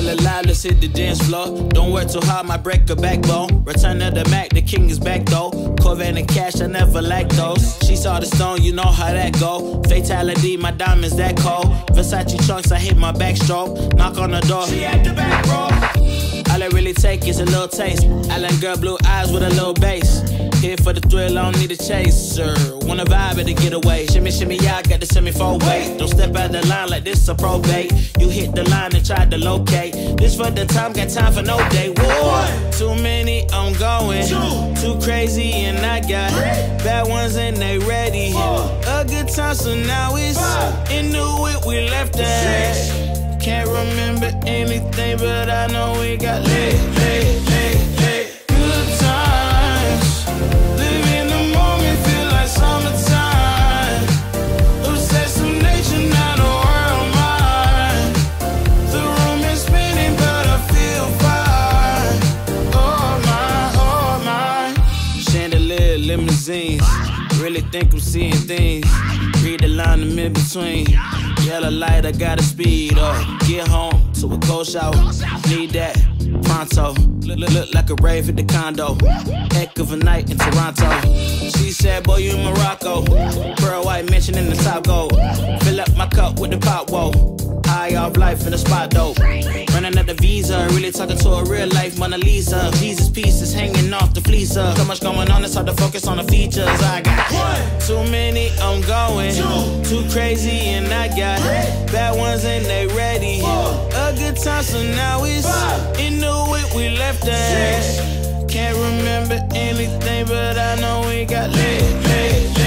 feel alive, let's hit the dance floor. Don't work too hard, my break a backbone. Return of the Mac, the king is back though. Corvette and cash, I never lack those. She saw the stone, you know how that go. Fatality, my diamonds that cold. Versace trunks, I hit my backstroke. Knock on the door, she at the back, bro. All I really take is a little taste. Island girl, blue eyes with a little bass. Here for the thrill, I don't need a chaser. Wanna vibe at the getaway. Shimmy, shimmy, y'all got the semi-four way. Don't step out the line like this a probate. You hit the line and try to locate. This for the time, got time for no day. One, too many, I'm going. Two, too crazy, and I got three bad ones and they ready. Four, a good time, so now it's five, and knew it, we left that. Six, can't remember anything, but I know we got lit, lit, lit. Limousines, really think I'm seeing things. Read the line in mid-between. Yellow light, I gotta speed up. Get home to a cold shower. Need that pronto. Look like a rave at the condo. Heck of a night in Toronto. She said, boy, you in Morocco. Pearl white mansion in the top gold. Fill up my cup with the pot, whoa. High off life in the spot, though. Running at the Visa, really talking to a real life Mona Lisa. Jesus pieces hanging off the fleecer. So much going on, it's hard to focus on the features. I got one, too many, I'm going. Two, too crazy, and I got three bad ones, and they ready. Four, a good time, so now it's five, and knew it, we left that. Six, can't remember anything, but I know we got lit, lit, lit.